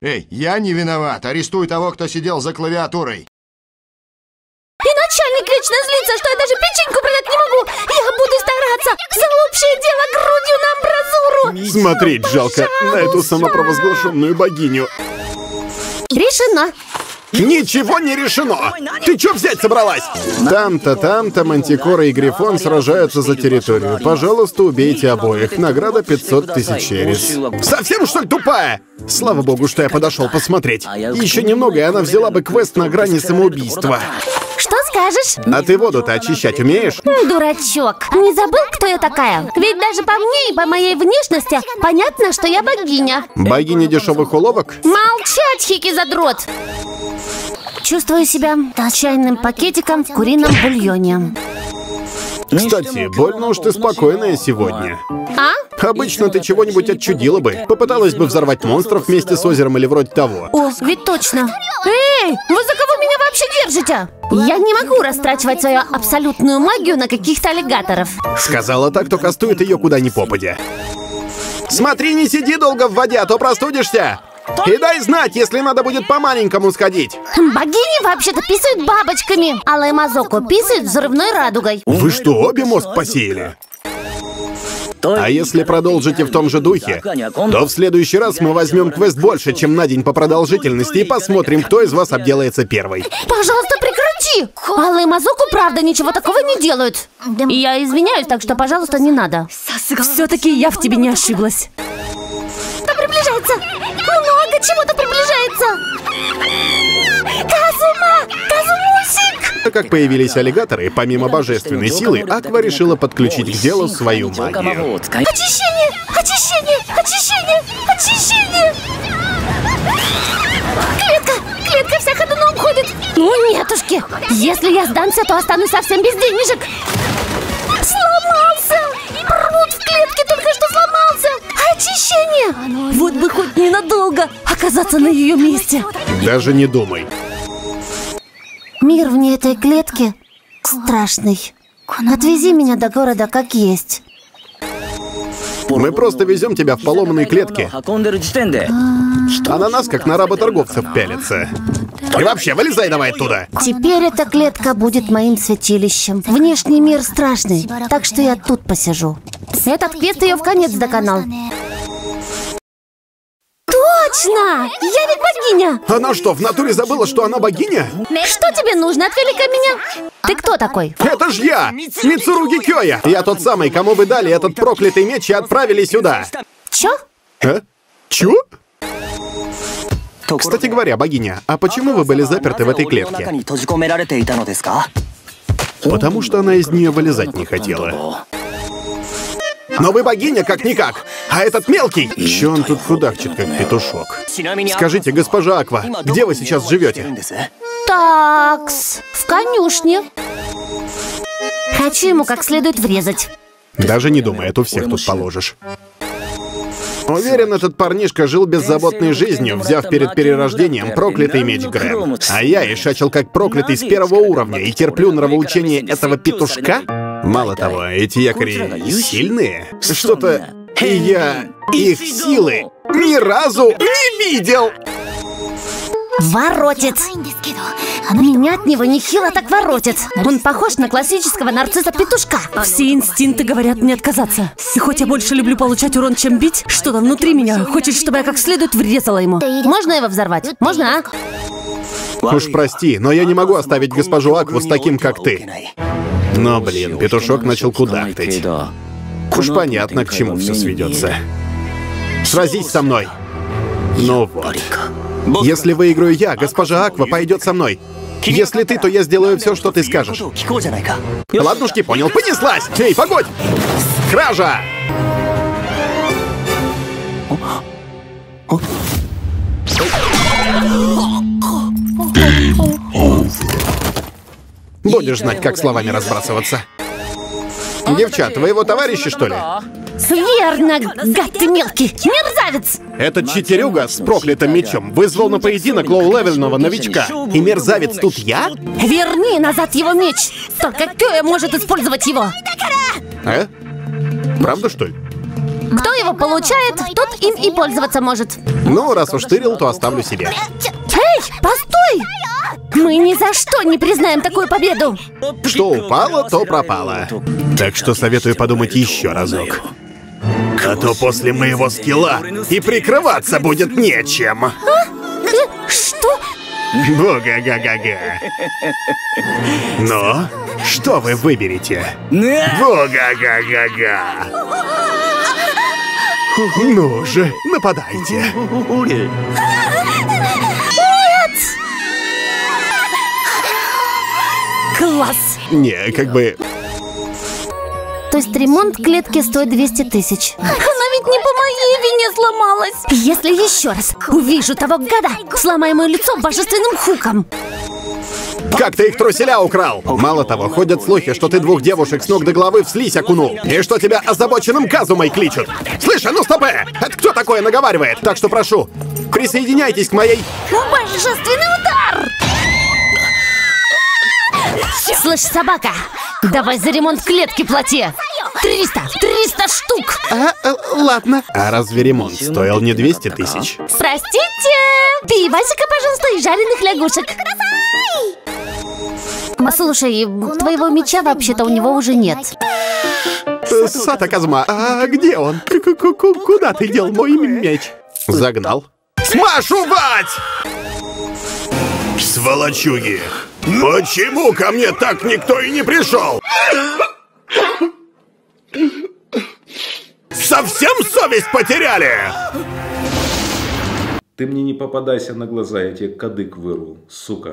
Эй, я не виноват. Арестуй того, кто сидел за клавиатурой. И начальник вечно злится, что я даже печеньку принять не могу. Я буду стараться за общее дело грудью на амбразуру. Смотреть жалко на эту самопровозглашенную богиню. Решено. Ничего не решено! Ты чё взять собралась? Там-то Мантикора и Грифон сражаются за территорию. Пожалуйста, убейте обоих. Награда 500 000 эрис. Совсем что ли тупая? Слава богу, что я подошел посмотреть. Еще немного, и она взяла бы квест на грани самоубийства. Что скажешь? А ты воду-то очищать умеешь? Дурачок, не забыл, кто я такая? Ведь даже по мне и по моей внешности понятно, что я богиня. Богиня дешевых уловок? Молчать, хики-задрот! Чувствую себя чайным пакетиком в курином бульоне. Кстати, больно уж ты спокойная сегодня. А? Обычно ты чего-нибудь отчудила бы. Попыталась бы взорвать монстров вместе с озером или вроде того. О, ведь точно. Эй, вы за кого меня вообще держите? Я не могу растрачивать свою абсолютную магию на каких-то аллигаторов. Сказала так, кто кастует ее куда ни попадя. Смотри, не сиди долго в воде, а то простудишься. И дай знать, если надо будет по-маленькому сходить. Богини вообще-то писают бабочками. Алые мазоку писают взрывной радугой. Вы что, обе мозг посеяли? А если продолжите в том же духе, то в следующий раз мы возьмем квест больше, чем на день по продолжительности, и посмотрим, кто из вас обделается первой. Пожалуйста, прекрати! Алые мазоку, правда, ничего такого не делают. Я извиняюсь, так что, пожалуйста, не надо. Все-таки я в тебе не ошиблась. Приближается! Много чего-то приближается! Казума! Казумусик! Как появились аллигаторы, помимо божественной силы, Аква решила подключить к делу свою магию. Очищение! Очищение! Очищение! Очищение! Клетка! Клетка вся ходуном ходит! Ну, нетушки! Если я сдамся, то останусь совсем без денежек! Сломался! Прут в клетке только что сломался! Очищение! Вот бы хоть ненадолго оказаться на ее месте. Даже не думай. Мир вне этой клетки страшный. Отвези меня до города как есть. Мы просто везем тебя в поломанной клетке. А на нас как на работорговцев пялится. И вообще, вылезай давай оттуда. Теперь эта клетка будет моим святилищем. Внешний мир страшный, так что я тут посижу. Этот квест ее в конец доконал. Точно! Я ведь богиня! Она что, в натуре забыла, что она богиня? Что тебе нужно? Отвели-ка меня! Ты кто такой? Это ж я! Мицуруги Кьоя! Я тот самый, кому вы дали этот проклятый меч и отправили сюда. Чё? А? Чё? Кстати говоря, богиня, а почему вы были заперты в этой клетке? Потому что она из нее вылезать не хотела. Но вы богиня, как-никак, а этот мелкий... Еще он тут худахчет, как петушок. Скажите, госпожа Аква, где вы сейчас живете? Такс, в конюшне. Хочу ему как следует врезать. Даже не думай, это у всех тут положишь. Уверен, этот парнишка жил беззаботной жизнью, взяв перед перерождением проклятый меч Грэм. А я ишачил как проклятый с 1-го уровня и терплю нравоучение этого петушка? Мало того, эти якори сильные. Что-то я их силы ни разу не видел. Воротец. Меня от него нехило так воротит. Он похож на классического нарцисса-петушка. Все инстинкты говорят мне отказаться. И хоть я больше люблю получать урон, чем бить, что-то внутри меня хочет, чтобы я как следует врезала ему. Можно его взорвать? Можно, а? Уж прости, но я не могу оставить госпожу Акву с таким, как ты. Но, блин, петушок начал кудахтать. Уж понятно, к чему все сведется. Сразись со мной. Ну вот. Если выиграю я, госпожа Аква пойдет со мной. Если ты, то я сделаю все, что ты скажешь. Ладнушки, понял, понеслась! Эй, погодь! Кража! Будешь знать, как словами разбрасываться. Девчат, твоего товарища, что ли? Верно, гад ты мелкий, мерзавец! Этот читерюга с проклятым мечом вызвал на поединок лоу-левельного новичка. И мерзавец тут я? Верни назад его меч! Только Кёя может использовать его! А? Правда, что ли? Кто его получает, тот им и пользоваться может. Ну, раз уж тырил, то оставлю себе. Эй, постой! Мы ни за что не признаем такую победу. Что упало, то пропало. Так что советую подумать еще разок. А то после моего скилла и прикрываться будет нечем. А? Что? Бу-га-га-га-га. Но что вы выберете? Бу-га-га-га-га. Ну же, нападайте. Нет! Класс. Не, как бы... То есть ремонт клетки стоит 200 тысяч. Она ведь не по моей вине сломалась. Если еще раз увижу того гада, сломай мое лицо божественным хуком. Как ты их труселя украл? Мало того, ходят слухи, что ты двух девушек с ног до головы в слизь окунул. И что тебя озабоченным казумой кличут. Слышь, а ну стоп! Это кто такое наговаривает? Так что прошу, присоединяйтесь к моей... Божественный удар! Слышь, собака, давай за ремонт клетки плати. 300 штук! Ладно. А разве ремонт стоил не 200 тысяч? Простите! Пивасика, пожалуйста, и жареных лягушек. Слушай, твоего меча вообще-то у него уже нет. Сата Казма, а где он? Куда ты дел мой меч? Загнал. Смашувать! Сволочуги! Почему ко мне так никто и не пришел? Совсем совесть потеряли! Ты мне не попадайся на глаза, я тебе кадык вырву, сука.